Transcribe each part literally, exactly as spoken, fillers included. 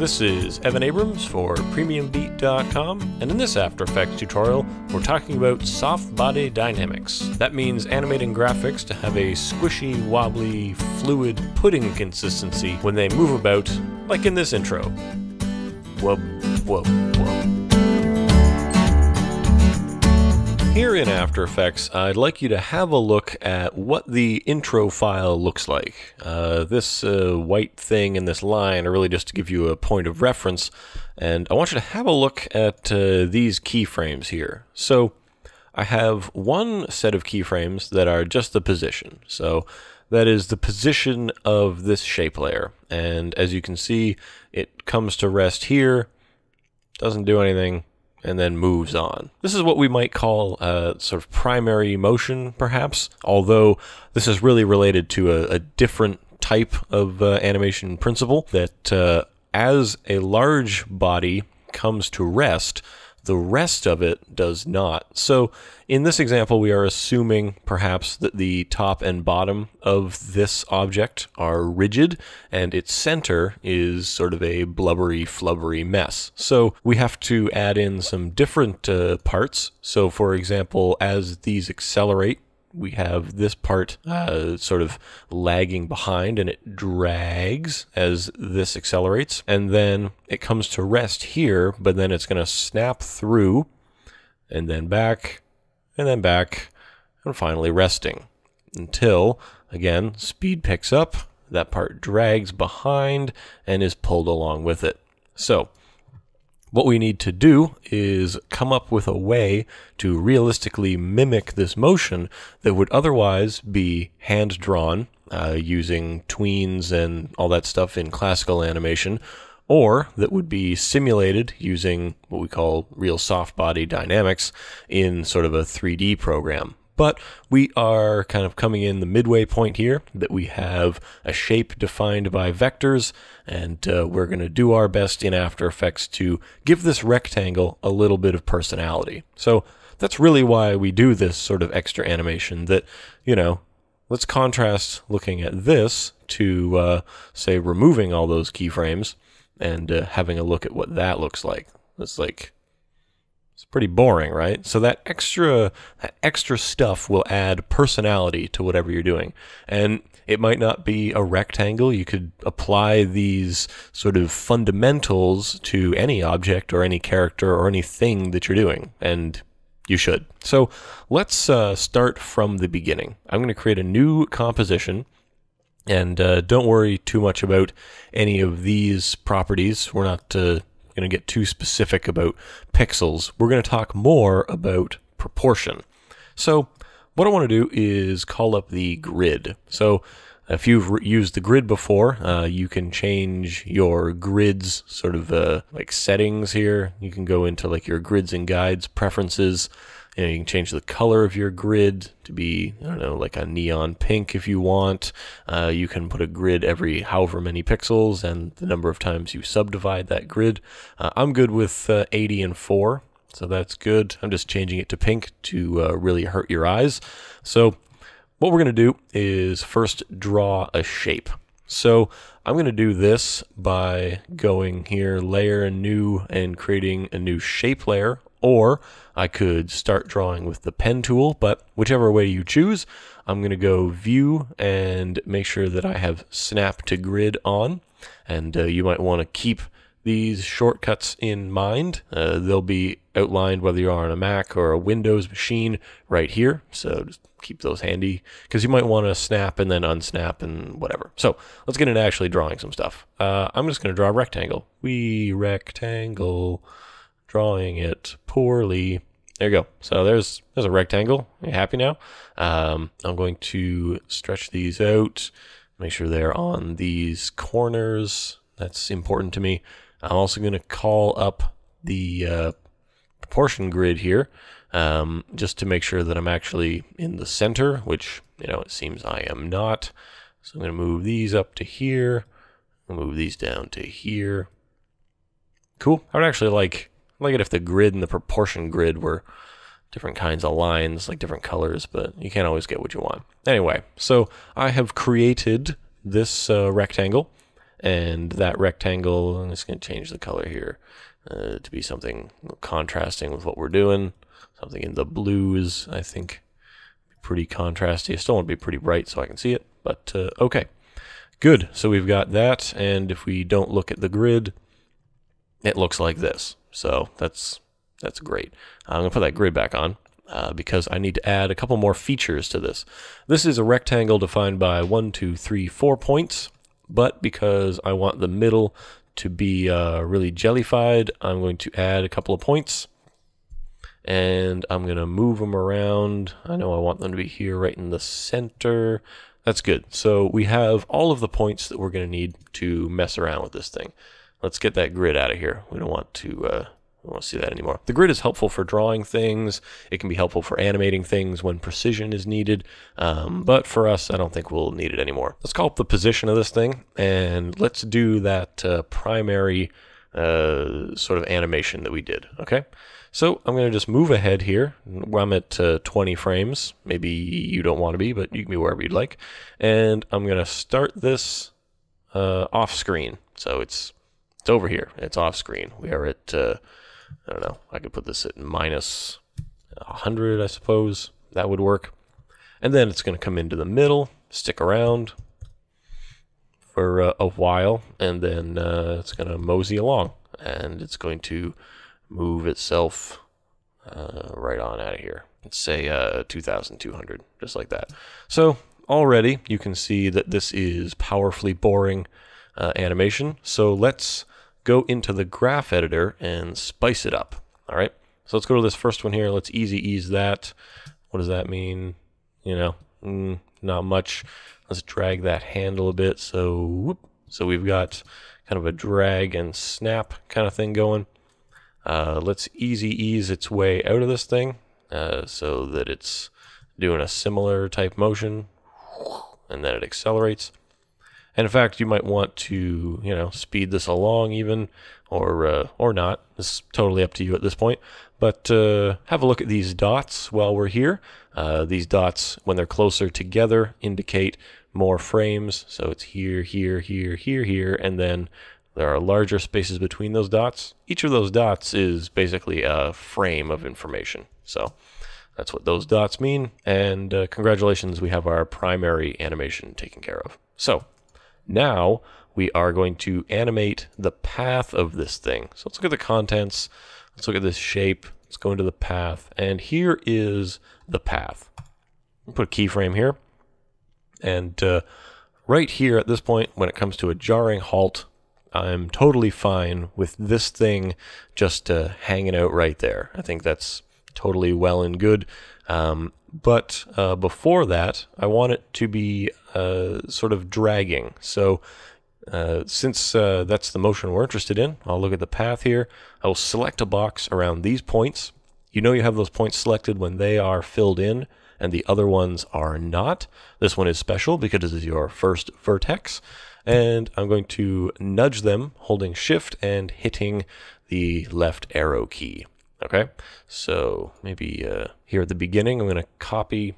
This is Evan Abrams for Premium Beat dot com, and in this After Effects tutorial, we're talking about soft body dynamics. That means animating graphics to have a squishy, wobbly, fluid pudding consistency when they move about, like in this intro. Whoa, whoa, whoa. Here in After Effects, I'd like you to have a look at what the intro file looks like. Uh, this uh, white thing and this line are really just to give you a point of reference, and I want you to have a look at uh, these keyframes here. So I have one set of keyframes that are just the position. So that is the position of this shape layer. And as you can see, it comes to rest here, doesn't do anything, and then moves on. This is what we might call uh, sort of primary motion, perhaps, although this is really related to a, a different type of uh, animation principle, that uh, as a large body comes to rest, the rest of it does not. So in this example, we are assuming perhaps that the top and bottom of this object are rigid and its center is sort of a blubbery, flubbery mess. So we have to add in some different uh, parts. So for example, as these accelerate, we have this part uh, sort of lagging behind, and it drags as this accelerates, and then it comes to rest here, but then it's going to snap through, and then back, and then back, and finally resting until, again, speed picks up, that part drags behind, and is pulled along with it. So what we need to do is come up with a way to realistically mimic this motion that would otherwise be hand-drawn uh, using tweens and all that stuff in classical animation, or that would be simulated using what we call real soft body dynamics in sort of a three D program. But we are kind of coming in the midway point here, that we have a shape defined by vectors, and uh, we're going to do our best in After Effects to give this rectangle a little bit of personality. So that's really why we do this sort of extra animation that, you know, let's contrast looking at this to, uh, say, removing all those keyframes and uh, having a look at what that looks like. It's like... It's pretty boring, right? So that extra that extra stuff will add personality to whatever you're doing. And it might not be a rectangle. You could apply these sort of fundamentals to any object or any character or anything that you're doing, and you should. So let's uh, start from the beginning. I'm going to create a new composition. And uh, don't worry too much about any of these properties. We're not... Uh, going to get too specific about pixels. We're going to talk more about proportion. So what I want to do is call up the grid. So if you've used the grid before, uh, you can change your grids sort of uh, like settings here. You can go into like your grids and guides preferences. You know, you can change the color of your grid to be, I don't know, like a neon pink if you want. Uh, you can put a grid every however many pixels and the number of times you subdivide that grid. Uh, I'm good with uh, eighty and four, so that's good. I'm just changing it to pink to uh, really hurt your eyes. So what we're going to do is first draw a shape. So I'm going to do this by going here, layer, new, and creating a new shape layer. Or I could start drawing with the pen tool, but whichever way you choose, I'm going to go view and make sure that I have snap to grid on. And uh, you might want to keep these shortcuts in mind. Uh, they'll be outlined whether you are on a Mac or a Windows machine right here. So just keep those handy because you might want to snap and then unsnap and whatever. So let's get into actually drawing some stuff. Uh, I'm just going to draw a rectangle. We rectangle... Drawing it poorly. There you go. So there's there's a rectangle. Are you happy now? Um, I'm going to stretch these out, make sure they're on these corners. That's important to me. I'm also going to call up the uh, proportion grid here, um, just to make sure that I'm actually in the center, which, you know, it seems I am not. So I'm going to move these up to here. I'll move these down to here. Cool. I would actually like... I like it if the grid and the proportion grid were different kinds of lines, like different colors, but you can't always get what you want. Anyway, so I have created this uh, rectangle, and that rectangle, I'm just going to change the color here uh, to be something contrasting with what we're doing. Something in the blues, I think, pretty contrasty. I still want to be pretty bright so I can see it, but uh, okay. Good, so we've got that, and if we don't look at the grid, it looks like this. So that's that's great. I'm going to put that grid back on uh, because I need to add a couple more features to this. This is a rectangle defined by one, two, three, four points, but because I want the middle to be uh, really jellified, I'm going to add a couple of points, and I'm going to move them around. I know I want them to be here right in the center. That's good. So we have all of the points that we're going to need to mess around with this thing. Let's get that grid out of here. We don't want to uh, we don't want to see that anymore. The grid is helpful for drawing things. It can be helpful for animating things when precision is needed. Um, but for us, I don't think we'll need it anymore. Let's call up the position of this thing, and let's do that uh, primary uh, sort of animation that we did. Okay. So I'm going to just move ahead here. I'm at uh, twenty frames. Maybe you don't want to be, but you can be wherever you'd like. And I'm going to start this uh, off screen. So it's it's over here. It's off screen. We are at, uh, I don't know, I could put this at minus one hundred, I suppose. That would work. And then it's going to come into the middle, stick around for uh, a while, and then uh, it's going to mosey along. And it's going to move itself uh, right on out of here. Let's say uh, two thousand two hundred, just like that. So already you can see that this is powerfully boring uh, animation. So let's go into the graph editor and spice it up. All right. So let's go to this first one here. Let's easy ease that. What does that mean? You know, mm, not much. Let's drag that handle a bit. So whoop. So we've got kind of a drag and snap kind of thing going. Uh, let's easy ease its way out of this thing uh, so that it's doing a similar type motion, and then it accelerates. And in fact, you might want to, you know, speed this along even, or uh, or not. It's totally up to you at this point. But uh, have a look at these dots while we're here. Uh, these dots, when they're closer together, indicate more frames. So it's here, here, here, here, here, and then there are larger spaces between those dots. Each of those dots is basically a frame of information. So that's what those dots mean. And uh, congratulations, we have our primary animation taken care of. So now we are going to animate the path of this thing. So let's look at the contents. Let's look at this shape. Let's go into the path. And here is the path. We'll put a keyframe here. And uh, right here at this point, when it comes to a jarring halt, I'm totally fine with this thing just uh, hanging out right there. I think that's totally well and good. Um, but uh, before that, I want it to be uh, sort of dragging. So uh, since uh, that's the motion we're interested in, I'll look at the path here. I will select a box around these points. You know you have those points selected when they are filled in and the other ones are not. This one is special because this is your first vertex. And I'm going to nudge them, holding shift and hitting the left arrow key. Okay, so maybe uh, here at the beginning, I'm going to copy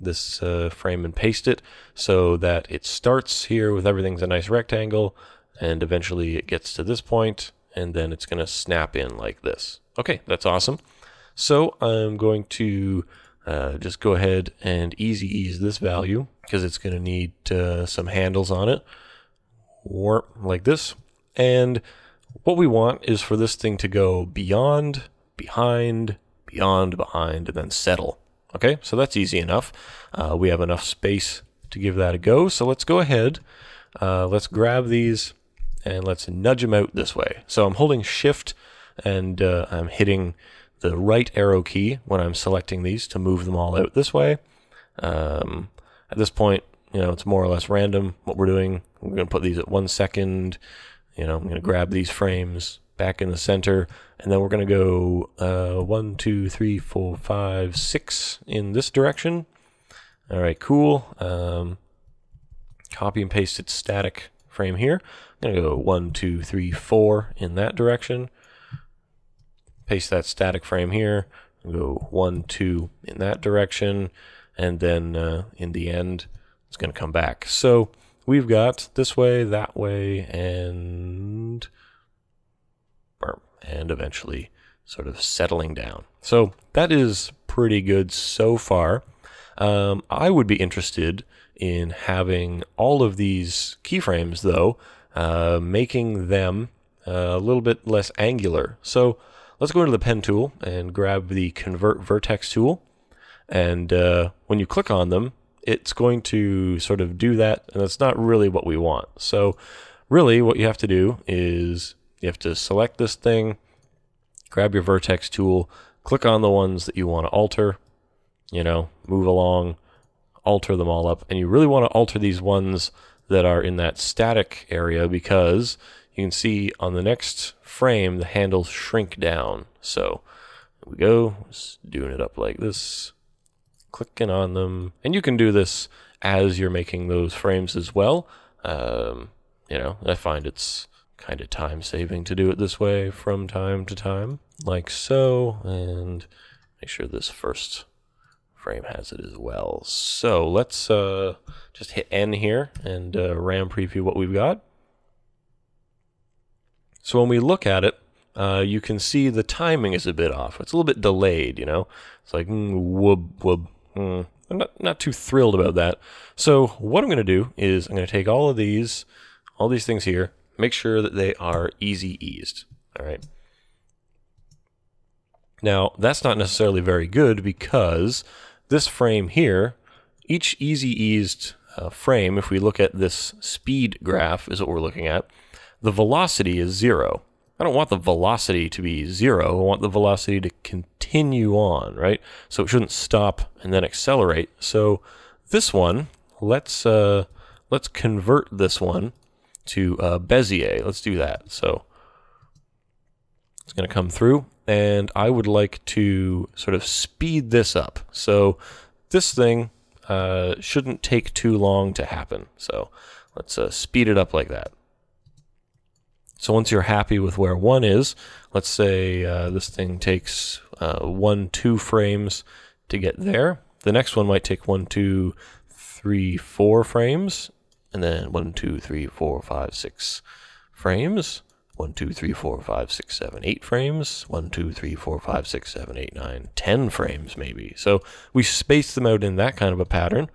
this uh, frame and paste it so that it starts here with everything's a nice rectangle, and eventually it gets to this point, and then it's going to snap in like this. Okay, that's awesome. So I'm going to Uh, just go ahead and easy ease this value because it's going to need uh, some handles on it, warp like this. And what we want is for this thing to go beyond, behind, beyond, behind, and then settle. Okay, so that's easy enough. Uh, we have enough space to give that a go. So let's go ahead. Uh, let's grab these and let's nudge them out this way. So I'm holding shift and uh, I'm hitting the right arrow key when I'm selecting these to move them all out this way. Um, at this point, you know, it's more or less random what we're doing. We're going to put these at one second. You know, I'm going to grab these frames back in the center, and then we're going to go uh, one, two, three, four, five, six in this direction. All right, cool. Um, copy and paste its static frame here. I'm going to go one, two, three, four in that direction. Paste that static frame here, go one, two in that direction, and then uh, in the end, it's going to come back. So we've got this way, that way, and and eventually sort of settling down. So that is pretty good so far. Um, I would be interested in having all of these keyframes, though, uh, making them a little bit less angular. So let's go into the pen tool and grab the Convert Vertex tool. And uh, when you click on them, it's going to sort of do that, and that's not really what we want. So really what you have to do is you have to select this thing, grab your vertex tool, click on the ones that you want to alter, you know, move along, alter them all up. And you really want to alter these ones that are in that static area, because you can see on the next frame, the handles shrink down. So here we go, just doing it up like this, clicking on them. And you can do this as you're making those frames as well. Um, you know, I find it's kind of time saving to do it this way from time to time, like so. And make sure this first frame has it as well. So let's uh, just hit N here and uh, RAM preview what we've got. So when we look at it, uh, you can see the timing is a bit off. It's a little bit delayed, you know. It's like mm, whoop whoop. Mm. I'm not not too thrilled about that. So what I'm going to do is I'm going to take all of these, all these things here, make sure that they are easy eased. All right. Now that's not necessarily very good, because this frame here, each easy eased uh, frame, if we look at this speed graph, is what we're looking at. The velocity is zero. I don't want the velocity to be zero. I want the velocity to continue on, right? So it shouldn't stop and then accelerate. So this one, let's uh, let's convert this one to uh, Bezier. Let's do that. So it's going to come through, and I would like to sort of speed this up. So this thing uh, shouldn't take too long to happen. So let's uh, speed it up like that. So once you're happy with where one is, let's say uh, this thing takes uh, one, two frames to get there. The next one might take one, two, three, four frames. And then one, two, three, four, five, six frames. One, two, three, four, five, six, seven, eight frames. One, two, three, four, five, six, seven, eight, nine, ten frames maybe. So we space them out in that kind of a pattern.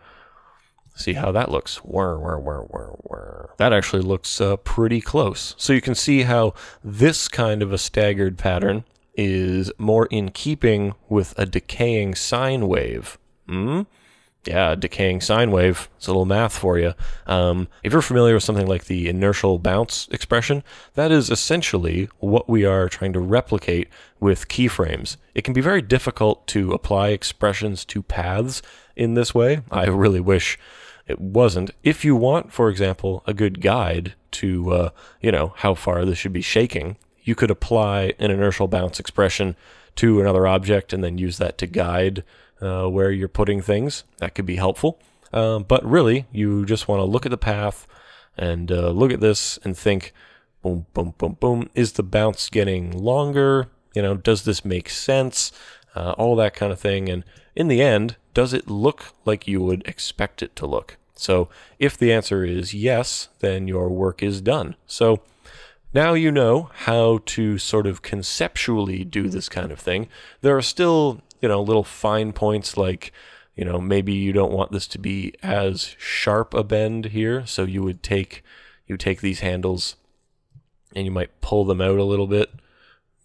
See how that looks. Whir, whir, whir, whir, whir. That actually looks uh, pretty close. So you can see how this kind of a staggered pattern is more in keeping with a decaying sine wave. Hmm? Yeah, decaying sine wave. It's a little math for you. Um, if you're familiar with something like the inertial bounce expression, that is essentially what we are trying to replicate with keyframes. It can be very difficult to apply expressions to paths in this way. I really wish it wasn't. If you want, for example, a good guide to, uh, you know, how far this should be shaking, you could apply an inertial bounce expression to another object and then use that to guide Uh, where you're putting things. That could be helpful. Um, but really, you just want to look at the path and uh, look at this and think, boom, boom, boom, boom. Is the bounce getting longer? You know, does this make sense? Uh, all that kind of thing. And in the end, does it look like you would expect it to look? So if the answer is yes, then your work is done. So now you know how to sort of conceptually do this kind of thing. There are still, you know, little fine points, like, you know, maybe you don't want this to be as sharp a bend here. So you would take, you take these handles and you might pull them out a little bit,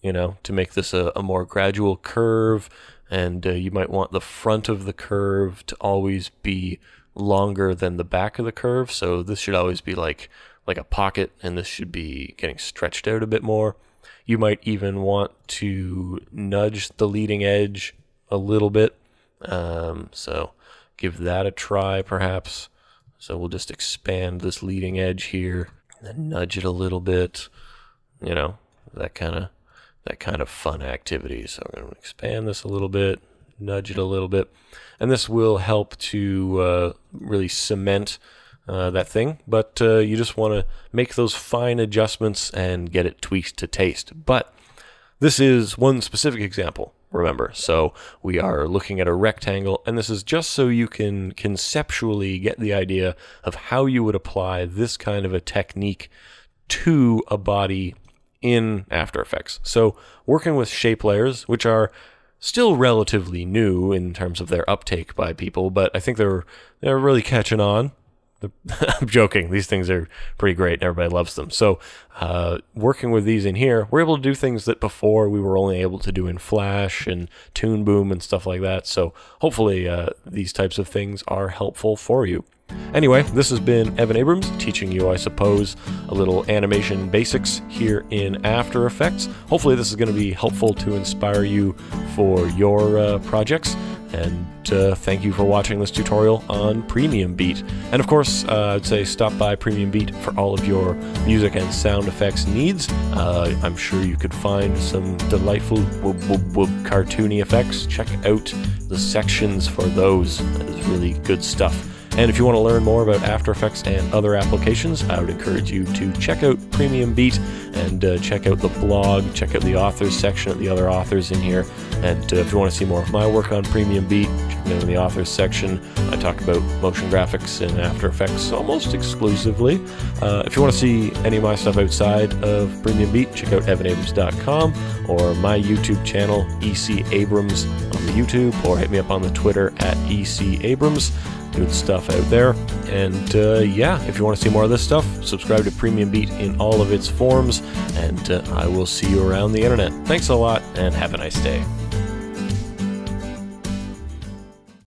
you know, to make this a, a more gradual curve. And uh, you might want the front of the curve to always be longer than the back of the curve. So this should always be like, like a pocket, and this should be getting stretched out a bit more. You might even want to nudge the leading edge a little bit. Um, so give that a try, perhaps. So we'll just expand this leading edge here and then nudge it a little bit, you know, that kind of, that kind of fun activity. So I'm going to expand this a little bit, nudge it a little bit, and this will help to uh, really cement Uh, that thing, but uh, you just want to make those fine adjustments and get it tweaked to taste. But this is one specific example. remember. So we are looking at a rectangle, and this is just so you can conceptually get the idea of how you would apply this kind of a technique to a body in After Effects. So working with shape layers, which are still relatively new in terms of their uptake by people, but I think they're they're really catching on. I'm joking. These things are pretty great and everybody loves them. So uh, working with these in here, we're able to do things that before we were only able to do in Flash and Toon Boom and stuff like that. So hopefully uh, these types of things are helpful for you. Anyway, this has been Evan Abrams teaching you, I suppose, a little animation basics here in After Effects. Hopefully this is going to be helpful to inspire you for your uh, projects. And uh, thank you for watching this tutorial on PremiumBeat. And of course, uh, I'd say stop by PremiumBeat for all of your music and sound effects needs. Uh, I'm sure you could find some delightful whoop, whoop, whoop, cartoony effects. Check out the sections for those. That is really good stuff. And if you want to learn more about After Effects and other applications, I would encourage you to check out PremiumBeat and uh, check out the blog, check out the authors section of the other authors in here. And uh, if you want to see more of my work on PremiumBeat, check me out in the authors section. I talk about motion graphics and After Effects almost exclusively. Uh, if you want to see any of my stuff outside of PremiumBeat, check out Evan Abrams dot com or my YouTube channel, E C Abrams on the YouTube, or hit me up on the Twitter at E C Abrams. Good stuff out there. And uh, yeah, if you want to see more of this stuff, subscribe to PremiumBeat in all of its forms, and uh, I will see you around the internet. Thanks a lot, and have a nice day.